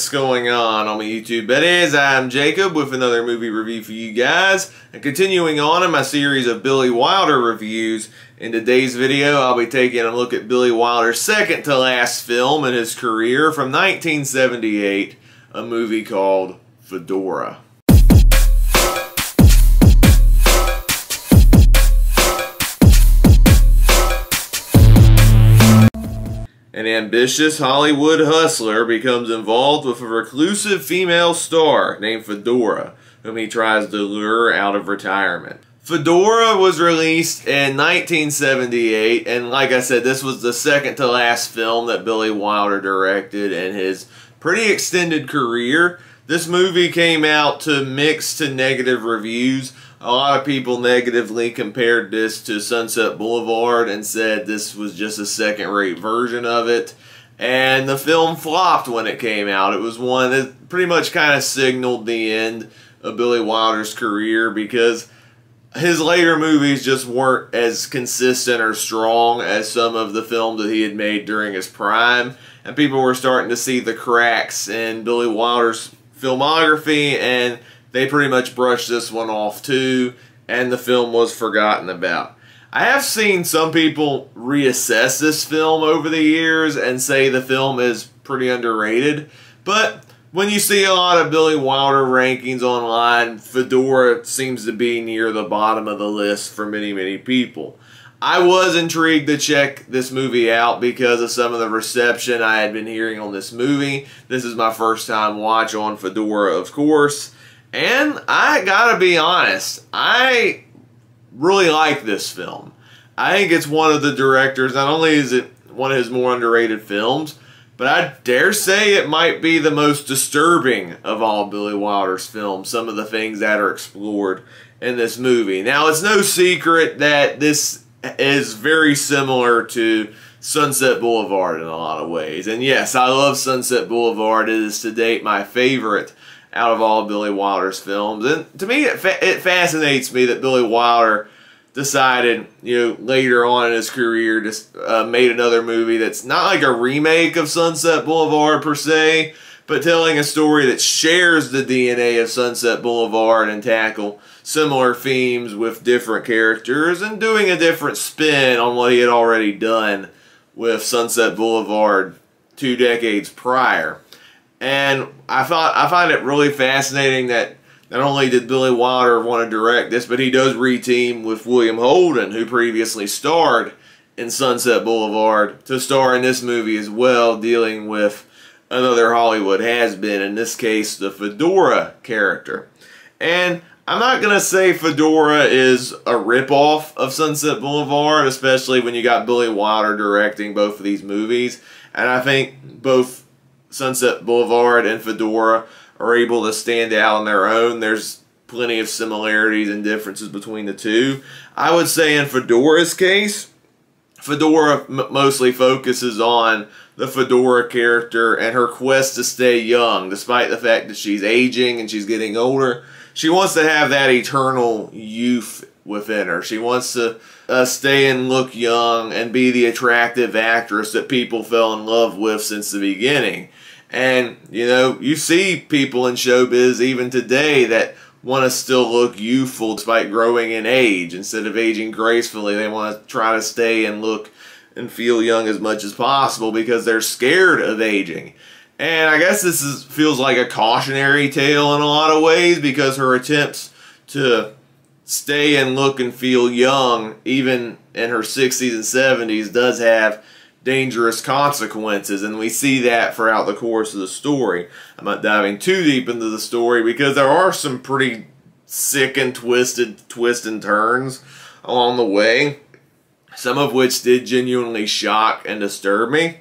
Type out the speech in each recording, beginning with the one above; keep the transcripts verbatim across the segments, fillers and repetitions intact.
What's going on on my YouTube buddies? I'm Jacob with another movie review for you guys, and continuing on in my series of Billy Wilder reviews. In today's video, I'll be taking a look at Billy Wilder's second to last film in his career from nineteen seventy-eight, a movie called Fedora. An ambitious Hollywood hustler becomes involved with a reclusive female star named Fedora, whom he tries to lure out of retirement. Fedora was released in nineteen seventy-eight, and like I said, this was the second to last film that Billy Wilder directed in his pretty extended career. This movie came out to mixed to negative reviews. A lot of people negatively compared this to Sunset Boulevard and said this was just a second-rate version of it. And the film flopped when it came out. It was one that pretty much kind of signaled the end of Billy Wilder's career because his later movies just weren't as consistent or strong as some of the films that he had made during his prime. And people were starting to see the cracks in Billy Wilder's filmography, and they pretty much brushed this one off too, and the film was forgotten about. I have seen some people reassess this film over the years and say the film is pretty underrated, but when you see a lot of Billy Wilder rankings online, Fedora seems to be near the bottom of the list for many, many people. I was intrigued to check this movie out because of some of the reception I had been hearing on this movie. This is my first time watch on Fedora, of course. And I gotta be honest, I really like this film. I think it's one of the director's, not only is it one of his more underrated films, but I dare say it might be the most disturbing of all Billy Wilder's films, some of the things that are explored in this movie. Now, it's no secret that this is very similar to Sunset Boulevard in a lot of ways. And yes, I love Sunset Boulevard. It is to date my favorite out of all Billy Wilder's films. And to me, it, fa it fascinates me that Billy Wilder decided, you know, later on in his career, just uh, made another movie that's not like a remake of Sunset Boulevard per se, but telling a story that shares the D N A of Sunset Boulevard and tackle similar themes with different characters and doing a different spin on what he had already done with Sunset Boulevard two decades prior. And I thought I find it really fascinating that not only did Billy Wilder want to direct this, but he does re-team with William Holden, who previously starred in Sunset Boulevard, to star in this movie as well, dealing with another Hollywood has-been, in this case the Fedora character. And I'm not going to say Fedora is a rip-off of Sunset Boulevard, especially when you got Billy Wilder directing both of these movies. And I think both Sunset Boulevard and Fedora are able to stand out on their own. There's plenty of similarities and differences between the two. I would say in Fedora's case, Fedora mostly focuses on the Fedora character and her quest to stay young, despite the fact that she's aging and she's getting older. She wants to have that eternal youth within her. She wants to uh, stay and look young and be the attractive actress that people fell in love with since the beginning. And, you know, you see people in showbiz even today that want to still look youthful despite growing in age. Instead of aging gracefully, they want to try to stay and look and feel young as much as possible because they're scared of aging. And I guess this is, feels like a cautionary tale in a lot of ways, because her attempts to stay and look and feel young, even in her sixties and seventies, does have dangerous consequences, and we see that throughout the course of the story. I'm not diving too deep into the story because there are some pretty sick and twisted twists and turns along the way, some of which did genuinely shock and disturb me.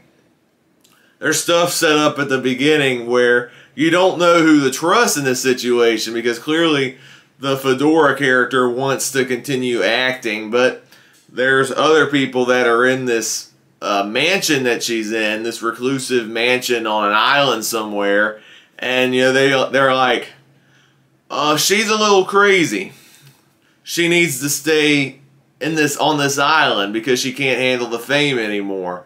There's stuff set up at the beginning where you don't know who to trust in this situation, because clearly the Fedora character wants to continue acting, but there's other people that are in this uh, mansion that she's in, this reclusive mansion on an island somewhere, and you know they they're like, "Oh, uh, she's a little crazy. She needs to stay in this on this island because she can't handle the fame anymore."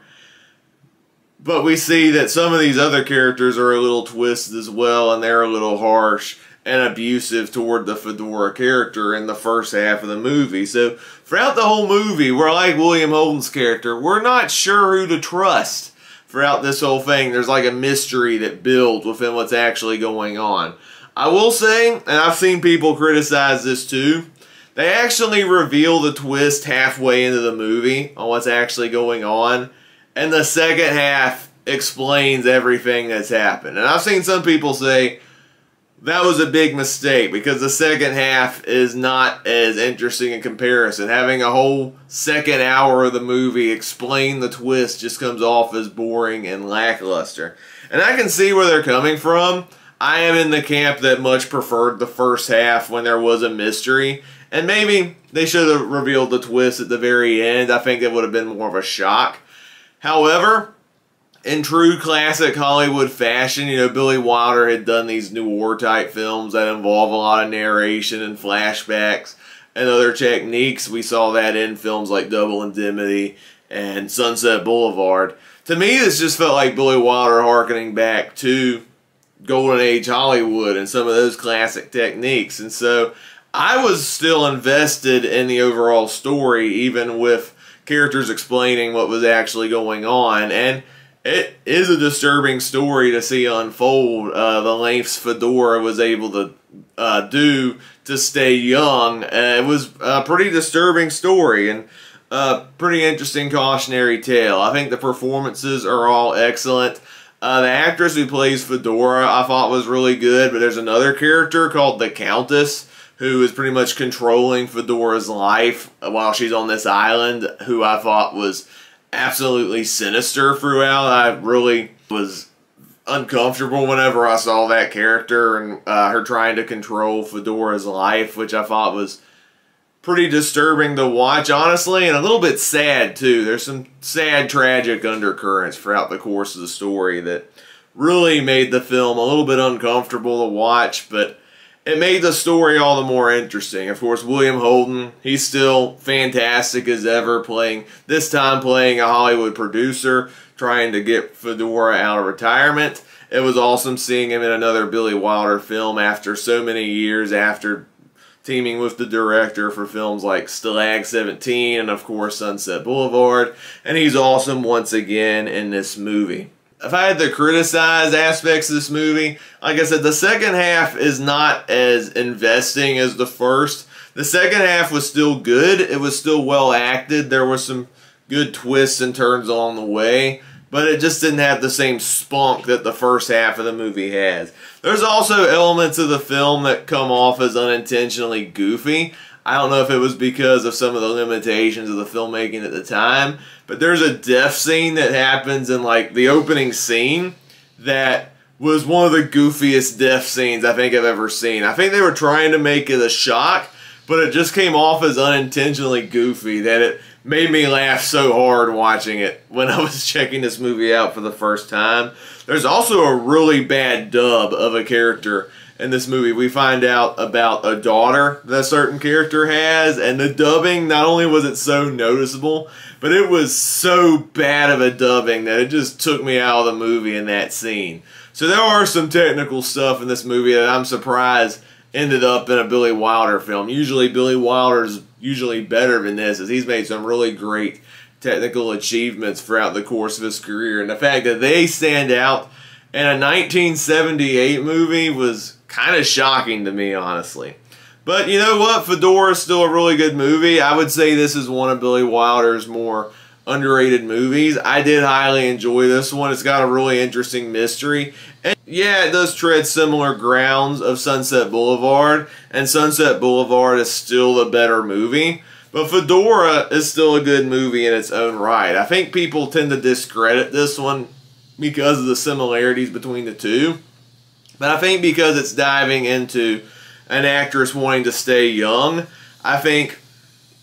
But we see that some of these other characters are a little twisted as well, and they're a little harsh and abusive toward the Fedora character in the first half of the movie. So throughout the whole movie, we're like William Holden's character. We're not sure who to trust throughout this whole thing. There's like a mystery that builds within what's actually going on. I will say, and I've seen people criticize this too, they actually reveal the twist halfway into the movie on what's actually going on. And the second half explains everything that's happened. And I've seen some people say that was a big mistake because the second half is not as interesting in comparison. Having a whole second hour of the movie explain the twist just comes off as boring and lackluster. And I can see where they're coming from. I am in the camp that much preferred the first half when there was a mystery. And maybe they should have revealed the twist at the very end. I think that would have been more of a shock. However, in true classic Hollywood fashion, you know, Billy Wilder had done these noir type films that involve a lot of narration and flashbacks and other techniques. We saw that in films like Double Indemnity and Sunset Boulevard. To me, this just felt like Billy Wilder hearkening back to Golden Age Hollywood and some of those classic techniques. And so I was still invested in the overall story, even with characters explaining what was actually going on, and it is a disturbing story to see unfold. Uh, the lengths Fedora was able to uh, do to stay young. Uh, it was a pretty disturbing story and a pretty interesting cautionary tale. I think the performances are all excellent. Uh, the actress who plays Fedora I thought was really good, but there's another character called the Countess who is pretty much controlling Fedora's life while she's on this island, who I thought was absolutely sinister throughout. I really was uncomfortable whenever I saw that character and uh, her trying to control Fedora's life, which I thought was pretty disturbing to watch, honestly, and a little bit sad, too. There's some sad, tragic undercurrents throughout the course of the story that really made the film a little bit uncomfortable to watch, but it made the story all the more interesting. Of course, William Holden, he's still fantastic as ever, playing, this time playing a Hollywood producer, trying to get Fedora out of retirement. It was awesome seeing him in another Billy Wilder film after so many years, after teaming with the director for films like Stalag seventeen and, of course, Sunset Boulevard. And he's awesome once again in this movie. If I had to criticize aspects of this movie, like I said, the second half is not as investing as the first. The second half was still good. It was still well acted. There were some good twists and turns along the way, but it just didn't have the same spunk that the first half of the movie has. There's also elements of the film that come off as unintentionally goofy. I don't know if it was because of some of the limitations of the filmmaking at the time, but there's a death scene that happens in like the opening scene that was one of the goofiest death scenes I think I've ever seen. I think they were trying to make it a shock, but it just came off as unintentionally goofy that it made me laugh so hard watching it when I was checking this movie out for the first time. There's also a really bad dub of a character in this movie. We find out about a daughter that a certain character has, and the dubbing, not only was it so noticeable, but it was so bad of a dubbing that it just took me out of the movie in that scene. So there are some technical stuff in this movie that I'm surprised ended up in a Billy Wilder film. Usually Billy Wilder's usually better than this, as he's made some really great technical achievements throughout the course of his career, and the fact that they stand out in a nineteen seventy-eight movie was kind of shocking to me, honestly. But you know what? Fedora is still a really good movie. I would say this is one of Billy Wilder's more underrated movies. I did highly enjoy this one. It's got a really interesting mystery. And yeah, it does tread similar grounds of Sunset Boulevard, and Sunset Boulevard is still the better movie. But Fedora is still a good movie in its own right. I think people tend to discredit this one because of the similarities between the two. But I think because it's diving into an actress wanting to stay young, I think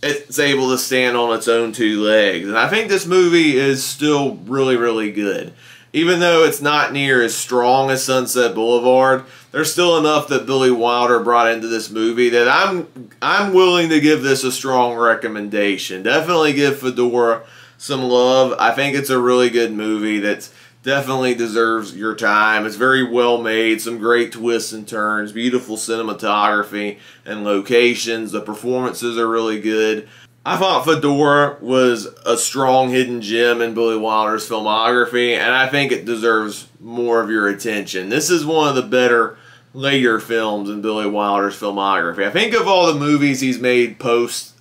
it's able to stand on its own two legs. And I think this movie is still really, really good. Even though it's not near as strong as Sunset Boulevard, there's still enough that Billy Wilder brought into this movie that I'm, I'm willing to give this a strong recommendation. Definitely give Fedora some love. I think it's a really good movie that's definitely deserves your time. It's very well made, some great twists and turns, beautiful cinematography and locations. The performances are really good. I thought Fedora was a strong hidden gem in Billy Wilder's filmography, and I think it deserves more of your attention. This is one of the better later films in Billy Wilder's filmography. I think of all the movies he's made post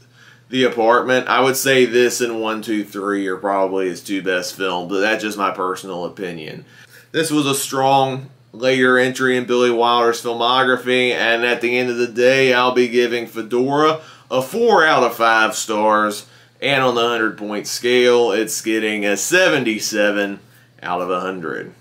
The Apartment, I would say this and one, two, three are probably his two best films, but that's just my personal opinion. This was a strong later entry in Billy Wilder's filmography, and at the end of the day, I'll be giving Fedora a four out of five stars, and on the hundred-point scale, it's getting a seventy-seven out of one hundred.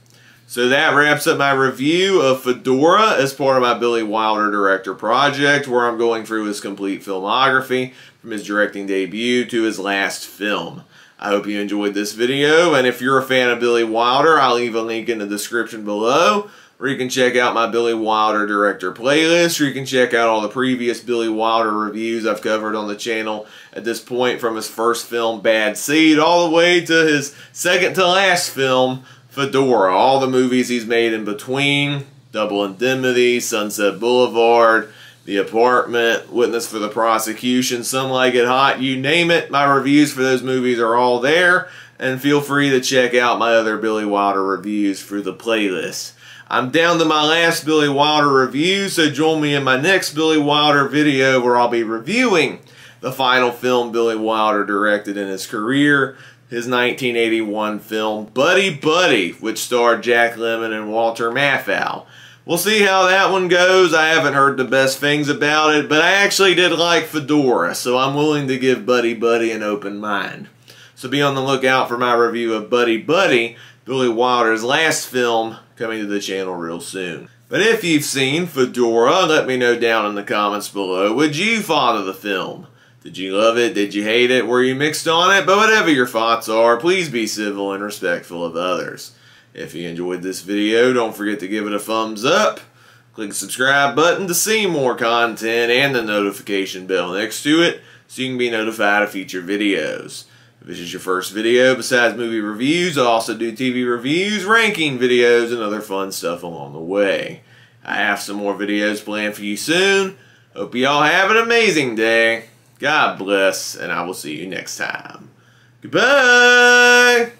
So that wraps up my review of Fedora as part of my Billy Wilder Director Project, where I'm going through his complete filmography from his directing debut to his last film. I hope you enjoyed this video, and if you're a fan of Billy Wilder, I'll leave a link in the description below where you can check out my Billy Wilder Director playlist, or you can check out all the previous Billy Wilder reviews I've covered on the channel at this point, from his first film, Bad Seed, all the way to his second to last film, Fedora. All the movies he's made in between, Double Indemnity, Sunset Boulevard, The Apartment, Witness for the Prosecution, Some Like It Hot, you name it, my reviews for those movies are all there, and feel free to check out my other Billy Wilder reviews through the playlist. I'm down to my last Billy Wilder review, so join me in my next Billy Wilder video where I'll be reviewing the final film Billy Wilder directed in his career, his nineteen eighty-one film, Buddy Buddy, which starred Jack Lemmon and Walter Matthau. We'll see how that one goes. I haven't heard the best things about it, but I actually did like Fedora, so I'm willing to give Buddy Buddy an open mind. So be on the lookout for my review of Buddy Buddy, Billy Wilder's last film, coming to the channel real soon. But if you've seen Fedora, let me know down in the comments below, would you follow the film? Did you love it? Did you hate it? Were you mixed on it? But whatever your thoughts are, please be civil and respectful of others. If you enjoyed this video, don't forget to give it a thumbs up. Click the subscribe button to see more content and the notification bell next to it so you can be notified of future videos. If this is your first video, besides movie reviews, I also do T V reviews, ranking videos, and other fun stuff along the way. I have some more videos planned for you soon. Hope you all have an amazing day. God bless, and I will see you next time. Goodbye!